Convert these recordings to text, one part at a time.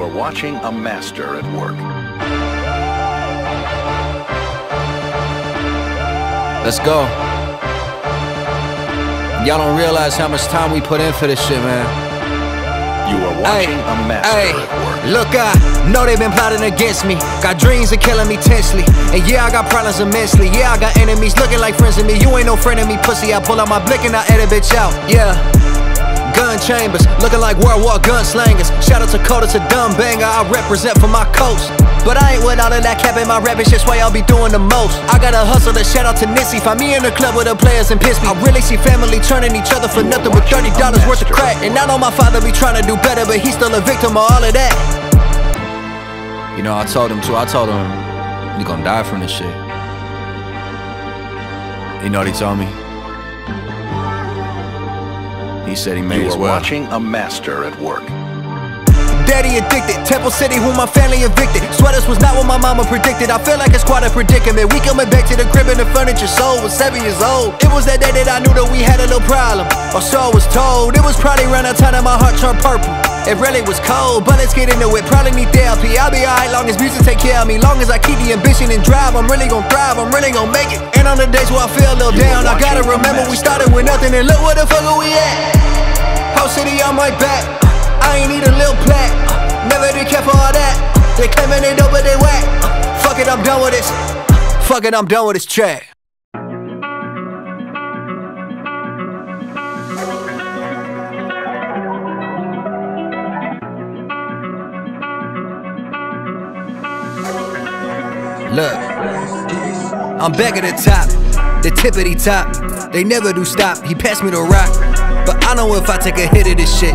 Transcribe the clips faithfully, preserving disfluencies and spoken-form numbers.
You are watching a master at work. Let's go. Y'all don't realize how much time we put in for this shit, man. You are watching ay, a master ay, at work. Look, I know they've been plotting against me. Got dreams of killing me tensely. And yeah, I got problems immensely. Yeah, I got enemies looking like friends of me. You ain't no friend of me, pussy. I pull out my blick and I edit bitch out. Yeah, gun chambers, looking like World War gunslingers. Shout out to Dakota, to dumb banger. I represent for my coast. But I ain't with all of that cap in my rapping shit's why y'all be doing the most. I gotta hustle to shout out to Nipsey. Find me in the club with the players and piss me. I really see family turning each other for nothing but thirty dollars worth of crack. And I know my father be trying to do better, but he's still a victim of all of that. You know, I told him too, I told him, you gonna die from this shit. You know what he told me? He said he may as well. You are watching a master at work. Daddy addicted, Temple City who my family evicted. Sweaters was not what my mama predicted. I feel like it's quite a predicament. We coming back to the crib and the furniture sold. Was seven years old. It was that day that I knew that we had a little problem, or so I was told. It was probably around that time that my heart turned purple. It really was cold, but let's get into it. Probably need therapy. I'll be alright long as music take care of me. Long as I keep the ambition and drive, I'm really gon' thrive. I'm really gon' make it. And on the days where I feel a little down, I gotta remember we started with nothing. And look where the fuck are we at. Whole city on my back. I ain't need a little plaque, uh, never did care for all that. uh, They claiming they dope but they whack. uh, Fuck it, I'm done with this. uh, Fuck it, I'm done with this track. Look, I'm back at the top, the tippity top. They never do stop, he passed me the rock. But I know if I take a hit of this shit,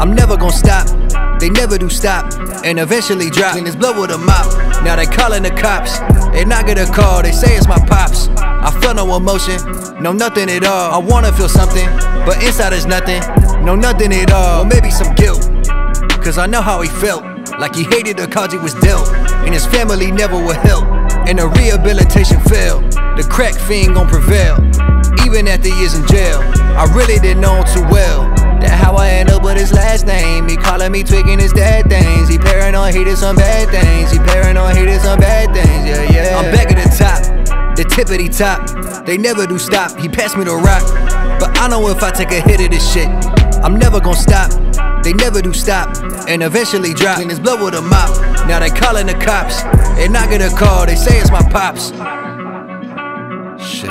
I'm never gon' stop, they never do stop, and eventually drop. Clean this blood with a mop, now they calling the cops. They not gonna call, they say it's my pops. I feel no emotion, no nothing at all. I wanna feel something, but inside is nothing, no nothing at all. Or maybe some guilt, cause I know how he felt. Like he hated the cards he was dealt, and his family never would help. And the rehabilitation failed, the crack fiend gon' prevail. Even after years in jail, I really didn't know him too well. That how I end up with his last name. He calling me twigging his dad things. He paranoid, he did some bad things. He paranoid, he did some bad things. Yeah, yeah. I'm back at the top, the tippity top. They never do stop. He passed me the rock, but I know if I take a hit of this shit, I'm never gon' stop. They never do stop, and eventually drop. Clean his blood with a mop. Now they calling the cops. They not gonna call. They say it's my pops. Shit.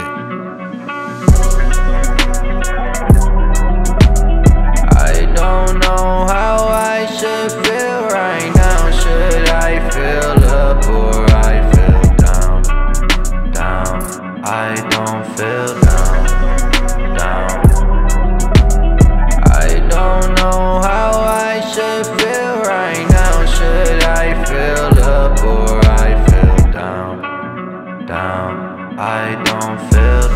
Don't know how I should feel right now. Should I feel up or I feel down, down? I don't feel down, down. I don't know how I should feel right now. Should I feel up or I feel down, down? I don't feel down.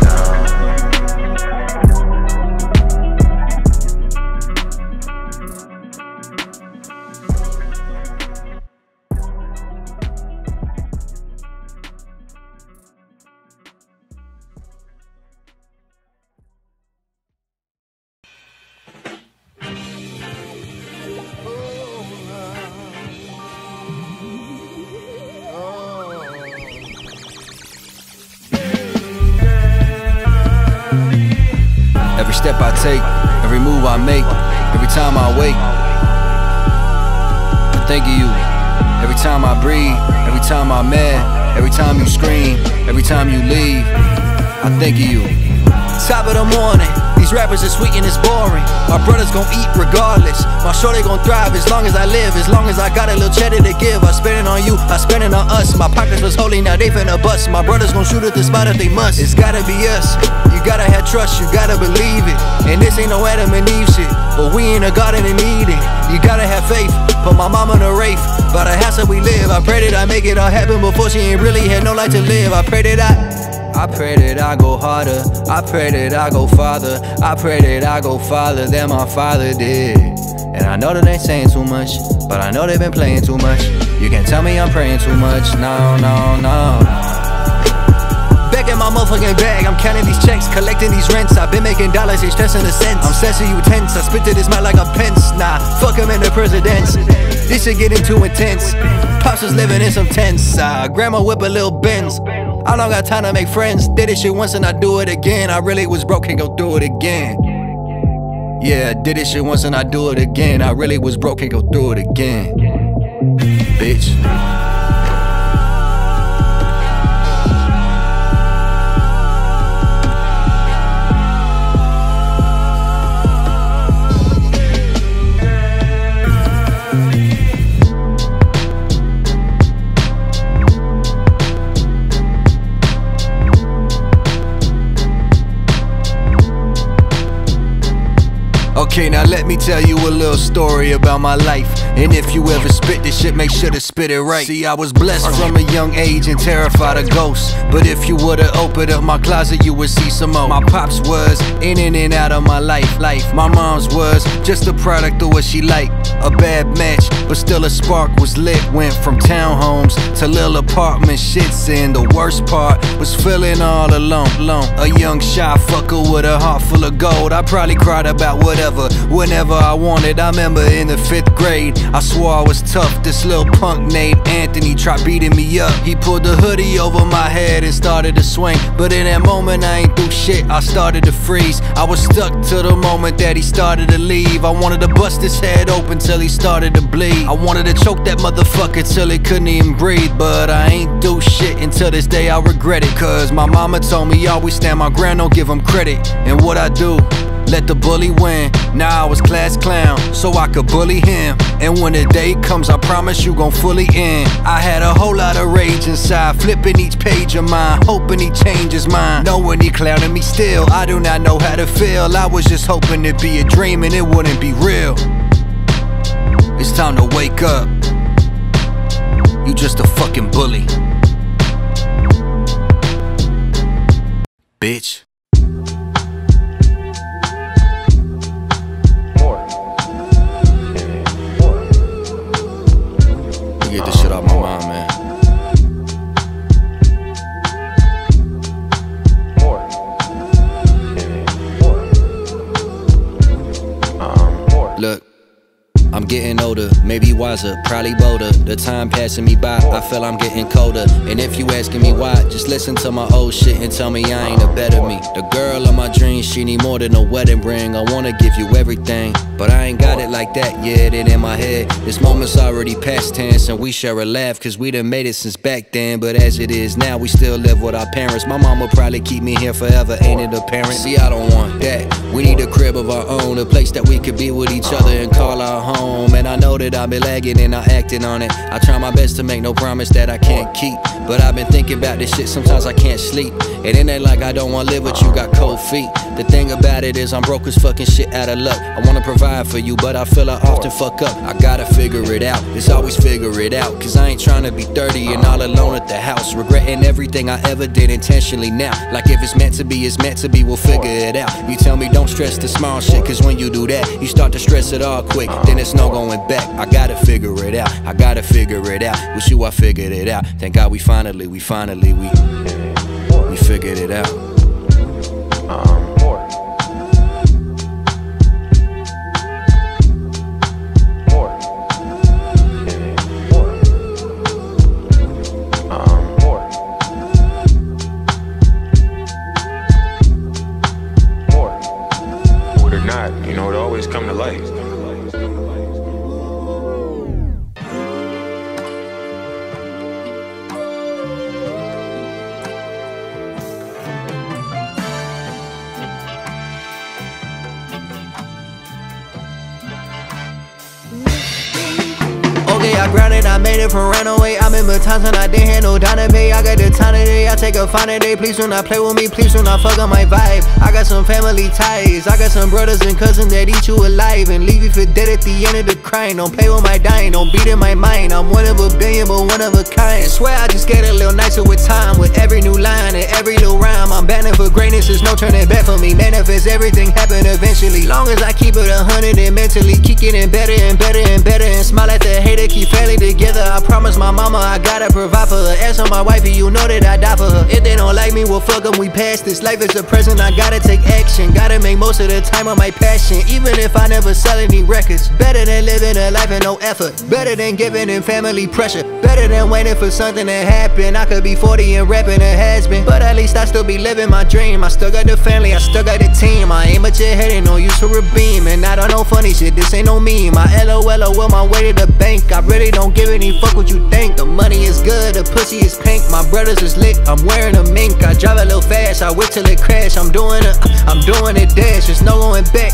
Every step I take, every move I make, every time I wake, I think of you. Every time I breathe, every time I'm mad, every time you scream, every time you leave, I think of you. Top of the morning, these rappers are sweet and it's boring. My brothers gon' eat regardless, my shorty gon' thrive as long as I live. As long as I got a little cheddar to give, I spend it on you, I spend it on us. My pockets was holy, now they finna bust. My brothers gon' shoot at the spot if they must. It's gotta be us. You gotta have trust, you gotta believe it. And this ain't no Adam and Eve shit, but we in a garden in Eden. You gotta have faith, put my mama in a rafe. By the house that we live, I pray that I make it all happen before she ain't really had no life to live. I pray that I, I pray that I go harder. I pray that I go farther. I pray that I go farther than my father did. And I know that they saying too much, but I know they've been playing too much. You can't tell me I'm praying too much, no, no, no. Back in my motherfucking bag, I'm counting these checks. collecting these rents. I've been making dollars, ain't stressing the cents. I'm stressing you tense, I spit to this mic like I'm Pence. Nah, fuck him and the presidents. This shit getting too intense. Pops was living in some tents. uh, Grandma whip a little Benz. I don't got time to make friends. Did this shit once and I do it again. I really was broke, can't go do it again. Yeah, I did this shit once and I do it again. I really was broke, can't go do it again. Bitch. Okay, now let me tell you a little story about my life. And if you ever spit this shit, make sure to spit it right. See, I was blessed from a young age and terrified of ghosts. But if you would've opened up my closet, you would see some more. My pops was in and in out of my life, life. My mom's was just a product of what she liked. A bad match, but still a spark was lit. Went from townhomes to little apartment shits. And the worst part was feeling all alone, alone. A young shy fucker with a heart full of gold. I probably cried about whatever whenever I wanted. I remember in the fifth grade, I swore I was tough. This little punk named Anthony tried beating me up. He pulled the hoodie over my head and started to swing. But in that moment I ain't do shit, I started to freeze. I was stuck till the moment that he started to leave. I wanted to bust his head open till he started to bleed. I wanted to choke that motherfucker till he couldn't even breathe. But I ain't do shit, until this day I regret it. Cause my mama told me always stand my ground, don't give him credit. And what I do? Let the bully win. Now I was class clown, so I could bully him. And when the day comes, I promise you gon' fully end. I had a whole lot of rage inside, flipping each page of mine, hoping he changes mine. Knowing he clowning me still, I do not know how to feel. I was just hoping it'd be a dream and it wouldn't be real. It's time to wake up. You just a fucking bully, bitch. Get this shit out my mind, man. More. Um, more. Look, I'm getting older, maybe wiser, probably bolder. The time passing me by, I feel I'm getting colder. And if you asking me why, just listen to my old shit and tell me I ain't a better me. The girl of my dreams, she need more than a wedding ring. I wanna give you everything, but I ain't got it like that. Yeah, it ain't in my head. This moment's already past tense, and we share a laugh, cause we done made it since back then. But as it is now, we still live with our parents. My mama probably keep me here forever, ain't it apparent? See, I don't want that. We need a crib of our own, a place that we could be with each other and call our home. And I know that I've been lagging and not acting on it. I try my best to make no promise that I can't keep. But I've been thinking about this shit, sometimes I can't sleep. It ain't like I don't wanna live with you, got cold feet. The thing about it is I'm broke as fucking shit out of luck. I wanna provide for you, but I feel I often fuck up. I gotta figure it out, it's always figure it out. Cause I ain't trying to be thirty and all alone at the house, regretting everything I ever did intentionally now. Like if it's meant to be, it's meant to be, we'll figure it out. You tell me don't stress the small shit, cause when you do that, you start to stress it all quick. Then it's no going back. I gotta figure it out, I gotta figure it out. With you I figured it out. Thank God we finally, we finally, we We figured it out. um. I grounded, I made it from runaway. I remember times when I didn't have no dime to pay. I got the time today, I take a fine today. Please do not play with me, please do not fuck up my vibe. I got some family ties, I got some brothers and cousins that eat you alive and leave you for dead at the end of the crime. Don't play with my dying, don't beat in my mind. I'm one of a billion, but one of a kind. I swear I just get a little nicer with time. With every new line and every new rhyme, I'm banning for greatness, there's no turning back for me. Manifest everything happen eventually, long as I keep it a hundred and mentally keep getting better and better and better. And smile at the hater, keep family together. I promise my mama I gotta provide for her. As for my wifey, you know that I die for her. If they don't don't like me, well fuck them, we past this. Life is a present, I gotta take action. Gotta make most of the time on my passion. Even if I never sell any records. Better than living a life and no effort. Better than giving in family pressure. Better than waiting for something to happen. I could be forty and rapping a has-been, but at least I still be living my dream. I still got the family, I still got the team. I ain't but your head and no use for a beam. And I don't know funny shit, this ain't no meme. I LOLO on my way to the bank. I really don't give any fuck what you think. The money is good, the pussy is pink. My brothers is lit, I'm wearing a mink. I drive a little fast, I wait till it crash. I'm doing it, I'm doing it dash. It's no going back,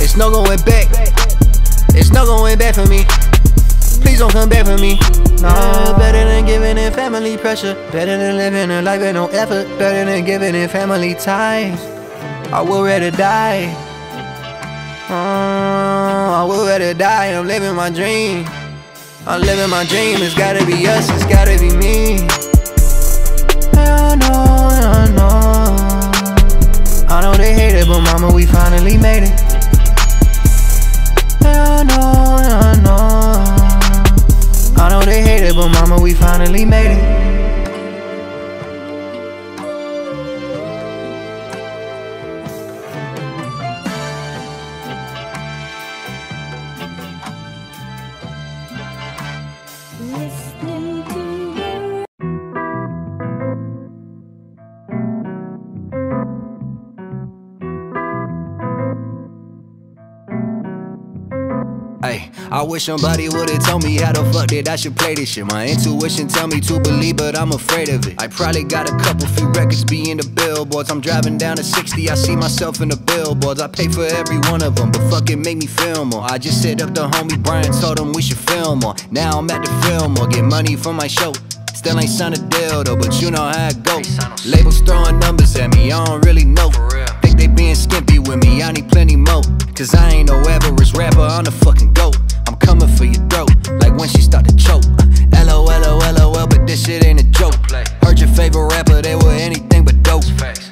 it's no going back, it's no going back for me. Please don't come back for me. Nah, better than giving in family pressure. Better than living a life with no effort. Better than giving in family ties. I would rather die. Uh, I would rather die. I'm living my dream. I'm living my dream. It's gotta be us. It's gotta be me. I know, I know. I know they hate it, but mama, we finally made it. I know, I know. I know they hate it, but mama, we finally made it. I wish somebody would've told me how the fuck that I should play this shit. My intuition tell me to believe, but I'm afraid of it. I probably got a couple few records be in the billboards. I'm driving down to sixty, I see myself in the billboards. I pay for every one of them, but fuck it, make me film more. I just hit up the homie Brian, told him we should film more. Now I'm at the film or get money for my show. Still ain't signed a deal though, but you know how it go. Labels throwing numbers at me, I don't really know. Think they being skimpy with me, I need plenty more. Cause I ain't no average rapper, I'm the fucking GOAT. I'm coming for your throat, like when she start to choke. LOL, LOL, but this shit ain't a joke. Heard your favorite rapper, they were anything but dope.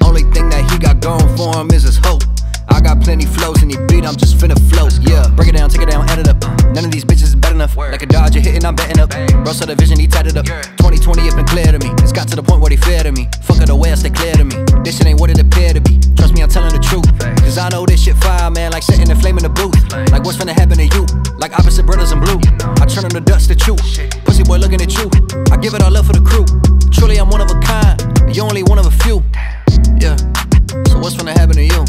Only thing that he got going for him is his hope. I got plenty flows in the beat, I'm just finna float. Yeah, break it down, take it down, add it up. None of these bitches is bad enough. Like a Dodger hitting, I'm batting up. Bro, so the vision, he tied it up. twenty twenty, it's been clear to me. It's got to the point where they fair to me. Fuck it, the way I stay clear to me. This shit ain't what it appear to be. Trust me, I'm telling the truth. Cause I know this shit fire, man. Like setting a flame in the booth. Like what's finna happen to you? Like opposite brothers in blue. I turn them to dust to chew. Pussy boy looking at you. I give it all up for the crew. Truly, I'm one of a kind. You only one of a few. Yeah, so what's finna happen to you?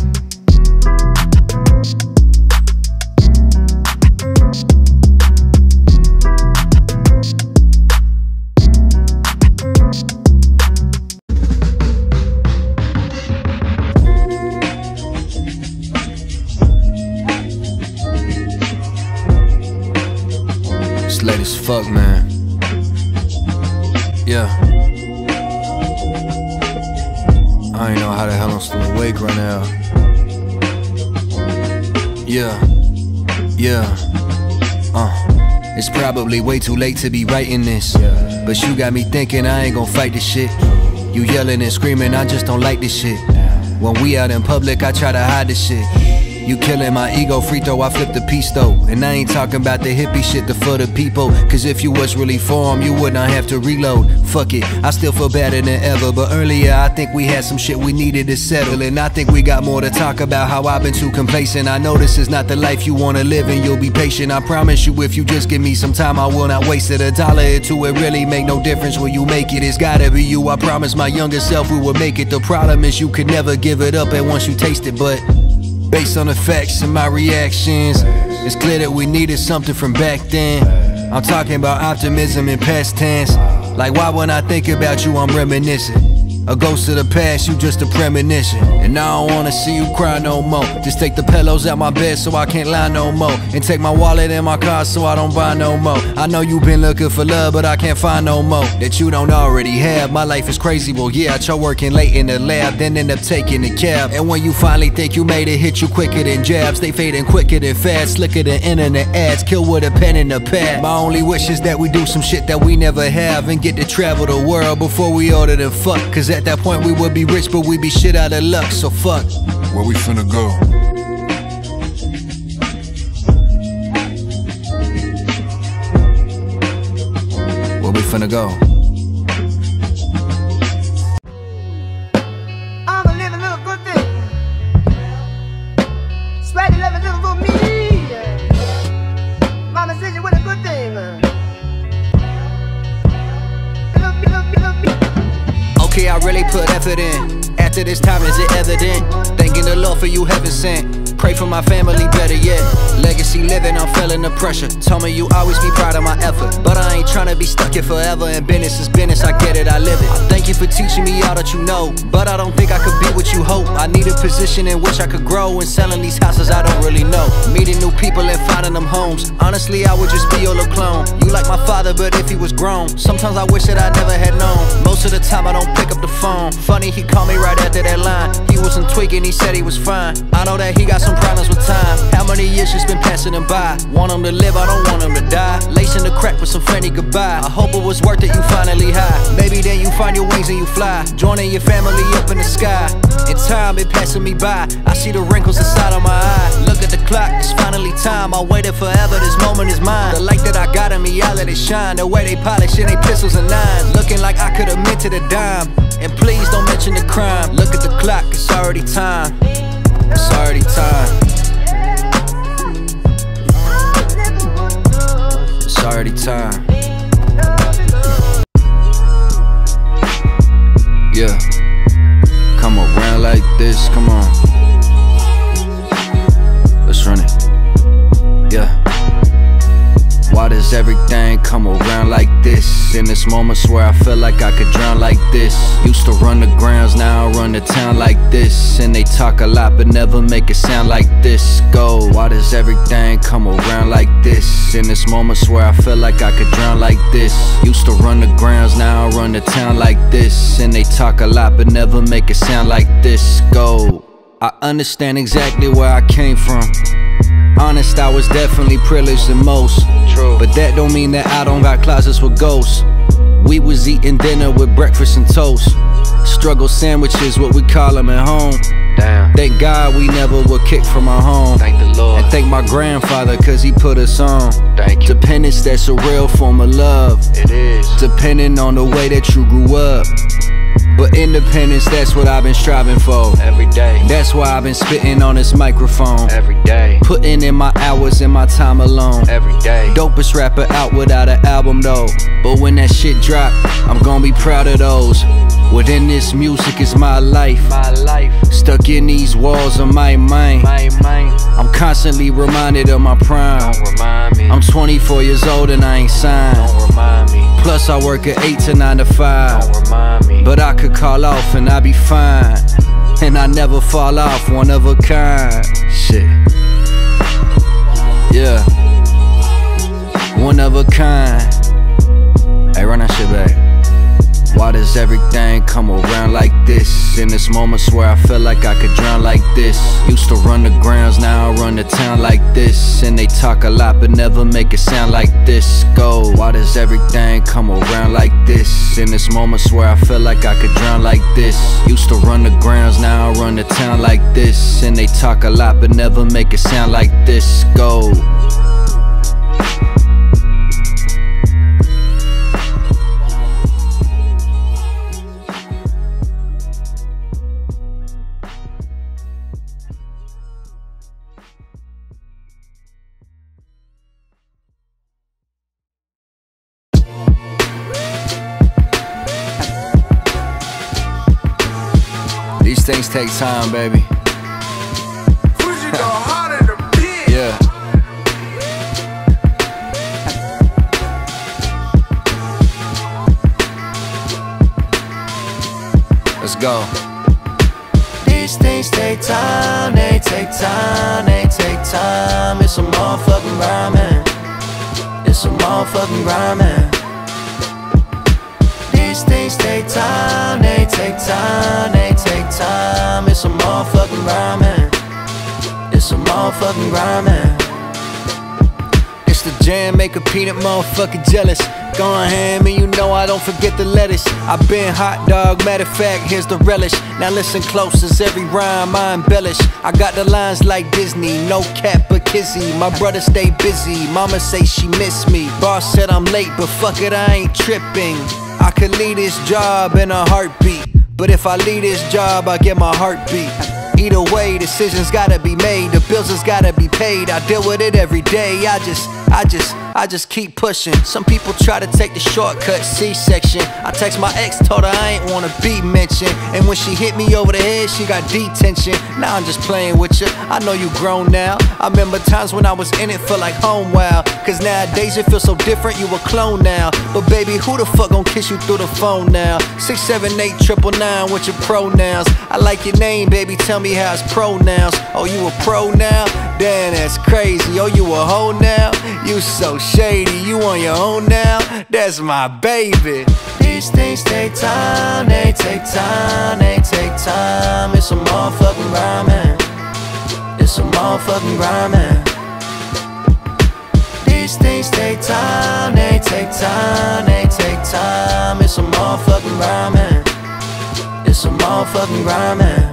Late as fuck, man. Yeah. I ain't know how the hell I'm still awake right now. Yeah. Yeah. Uh. It's probably way too late to be writing this. But you got me thinking I ain't gon' fight this shit. You yelling and screaming, I just don't like this shit. When we out in public, I try to hide this shit. You killing my ego, free throw, I flip the piece though. And I ain't talking about the hippie shit, the for the people. Cause if you was really for 'em, you would not have to reload. Fuck it, I still feel better than ever. But earlier, I think we had some shit we needed to settle. And I think we got more to talk about, how I've been too complacent. I know this is not the life you wanna live, and you'll be patient. I promise you, if you just give me some time, I will not waste it. A dollar or two, it really make no difference when you make it. It's gotta be you, I promise my younger self we will make it. The problem is you could never give it up, and once you taste it, but based on the facts and my reactions, it's clear that we needed something from back then. I'm talking about optimism in past tense. Like why when I think about you I'm reminiscing. A ghost of the past, you just a premonition. And I don't wanna see you cry no more. Just take the pillows out my bed so I can't lie no more. And take my wallet and my car so I don't buy no more. I know you been looking for love but I can't find no more that you don't already have. My life is crazy, well yeah, I try working late in the lab, then end up taking the cab. And when you finally think you made it, hit you quicker than jabs. They fading quicker than fast, slicker than internet ads. Kill with a pen and a pad. My only wish is that we do some shit that we never have, and get to travel the world before we older than fuck. Cause at that point we would be rich but we be shit out of luck. So fuck. Where we finna go? Where we finna go? Okay, I really put effort in. After this time, is it evident? Thanking the Lord for you heaven sent. Pray for my family, better yet. Legacy living, I'm feeling the pressure. Told me you always be proud of my effort, but I ain't tryna be stuck here forever. And business is business, I get it, I live it. Thank you for teaching me all that you know, but I don't think I could be what you hope. I need a position in which I could grow, and selling these houses I don't really know. Meeting new people and finding them homes. Honestly, I would just be your little clone. You like my father, but if he was grown, sometimes I wish that I never had known. Most of the time I don't pick up the phone. Funny, he called me right after that line. He wasn't tweaking, he said he was fine. I know that he got some problems with time. How many years just been passing him by? Want him to live, I don't want him to die. Lacing the crack with some friendly goodbye. I hope it was worth it, you finally high. Maybe then you find your wings and you fly, joining your family up in the sky. In time, it passing me by. I see the wrinkles inside of my eye. Look at the clock, it's finally time. I waited forever, this moment is mine. The light that I got in me, I let it shine. The way they polish it, they pistols and nines. Looking like I could've minted a dime. And please don't mention the crime. Look at the clock, it's already time. It's already time. It's already time. Yeah. Come around like this, come on. Let's run it. Yeah. Why does everything come around like this? In this moment where I feel like I could drown like this. Used to run the grounds, now I run the town like this. And they talk a lot but never make it sound like this. Go. Why does everything come around like this? In this moment where I feel like I could drown like this. Used to run the grounds, now I run the town like this. And they talk a lot but never make it sound like this. Go. I understand exactly where I came from. Honest, I was definitely privileged the most. True. But that don't mean that I don't got closets with ghosts. We was eating dinner with breakfast and toast. Struggle sandwiches, what we call them at home. Damn. Thank God we never were kicked from our home. Thank the Lord. And thank my grandfather cause he put us on. Thank you. Dependence, that's a real form of love. It is. Depending on the way that you grew up. But independence, that's what I've been striving for every day. That's why I've been spitting on this microphone every day. Putting in my hours and my time alone every day. Dopest rapper out without an album though. But when that shit drop, I'm gonna be proud of those. Within this music is my life. My life. Stuck in these walls of my mind. My mind. I'm constantly reminded of my prime. Don't remind me. I'm twenty-four years old and I ain't signed. Don't remind me. Plus I work at eight to nine to five. Don't remind me. But I could call off and I be fine. And I never fall off, one of a kind. Shit. Yeah. One of a kind. Hey, run that shit back. Why does everything come around like this? In this moment where I feel like I could drown like this. Used to run the grounds, now I run the town like this. And they talk a lot but never make it sound like this. Go. Why does everything come around like this? In this moment where I feel like I could drown like this. Used to run the grounds, now I run the town like this. And they talk a lot but never make it sound like this. Go. Things take time, baby. Yeah. Let's go. These things take time, they take time, they take time. It's a motherfucking grind, man. It's a motherfucking grind, man. These things take time, they take time, they take time. It's a motherfucking grind, man. It's a motherfucking grind, man. It's the jam, make a peanut motherfucker jealous. Go on ham and you know I don't forget the lettuce. I been hot dog, matter of fact, here's the relish. Now listen close as every rhyme I embellish. I got the lines like Disney, no cap but kizzy. My brother stay busy, mama say she miss me. Boss said I'm late, but fuck it, I ain't tripping. I could leave this job in a heartbeat, but if I leave this job, I get my heart beat. Either way, decisions gotta be made, the bills has gotta be paid. I deal with it every day, I just, I just, I just keep pushing. Some people try to take the shortcut, C section. I text my ex, told her I ain't wanna be mentioned. And when she hit me over the head, she got detention. Now I'm just playing with ya, I know you grown now. I remember times when I was in it, felt like home, wow. Cause nowadays it feels so different, you a clone now. But baby, who the fuck gon' kiss you through the phone now? six seven eight triple nine with your pronouns. I like your name, baby, tell me how it's pronouns. Oh, you a pro now? Damn, that's crazy. Oh, you a hoe now? You so shady, you on your own now? That's my baby. These things take time, they take time, they take time. It's a motherfucking grind, man. It's a motherfucking grind, man. These things take time, they take time, they take time. It's a motherfucking grind, man. It's a motherfucking grind, man.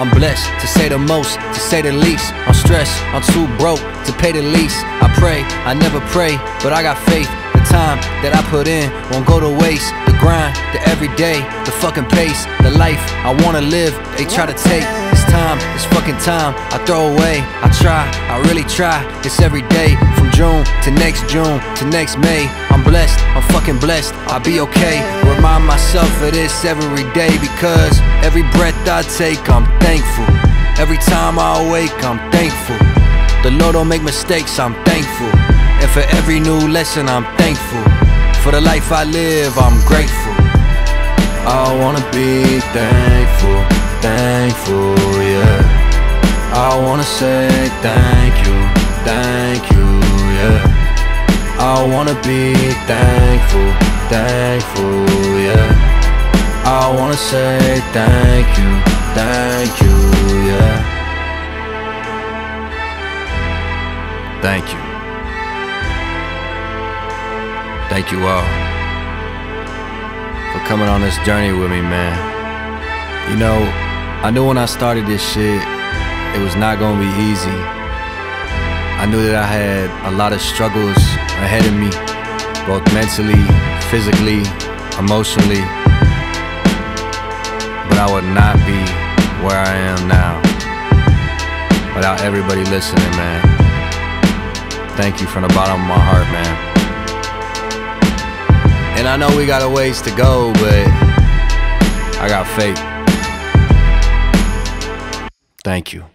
I'm blessed, to say the most, to say the least. I'm stressed, I'm too broke to pay the lease. I pray, I never pray, but I got faith. The time that I put in won't go to waste. The grind, the everyday, the fucking pace. The life I wanna live, they try to take. It's time, it's fucking time, I throw away. I try, I really try, it's every day. From June to next June to next May. I'm blessed, I'm fucking blessed, I'll be okay. Remind myself of this every day, because every breath I take, I'm thankful. Every time I awake, I'm thankful. The Lord don't make mistakes, I'm thankful. And for every new lesson, I'm thankful. For the life I live, I'm grateful. I wanna be thankful, thankful, yeah. I wanna say thank you, thank you, yeah. I wanna be thankful, thankful, yeah. I wanna say thank you, thank you, yeah. Thank you. Thank you all for coming on this journey with me, man. You know, I knew when I started this shit, it was not gonna be easy. I knew that I had a lot of struggles ahead of me, both mentally, physically, emotionally. But I would not be where I am now without everybody listening, man. Thank you from the bottom of my heart, man. And I know we got a ways to go, but I got faith. Thank you.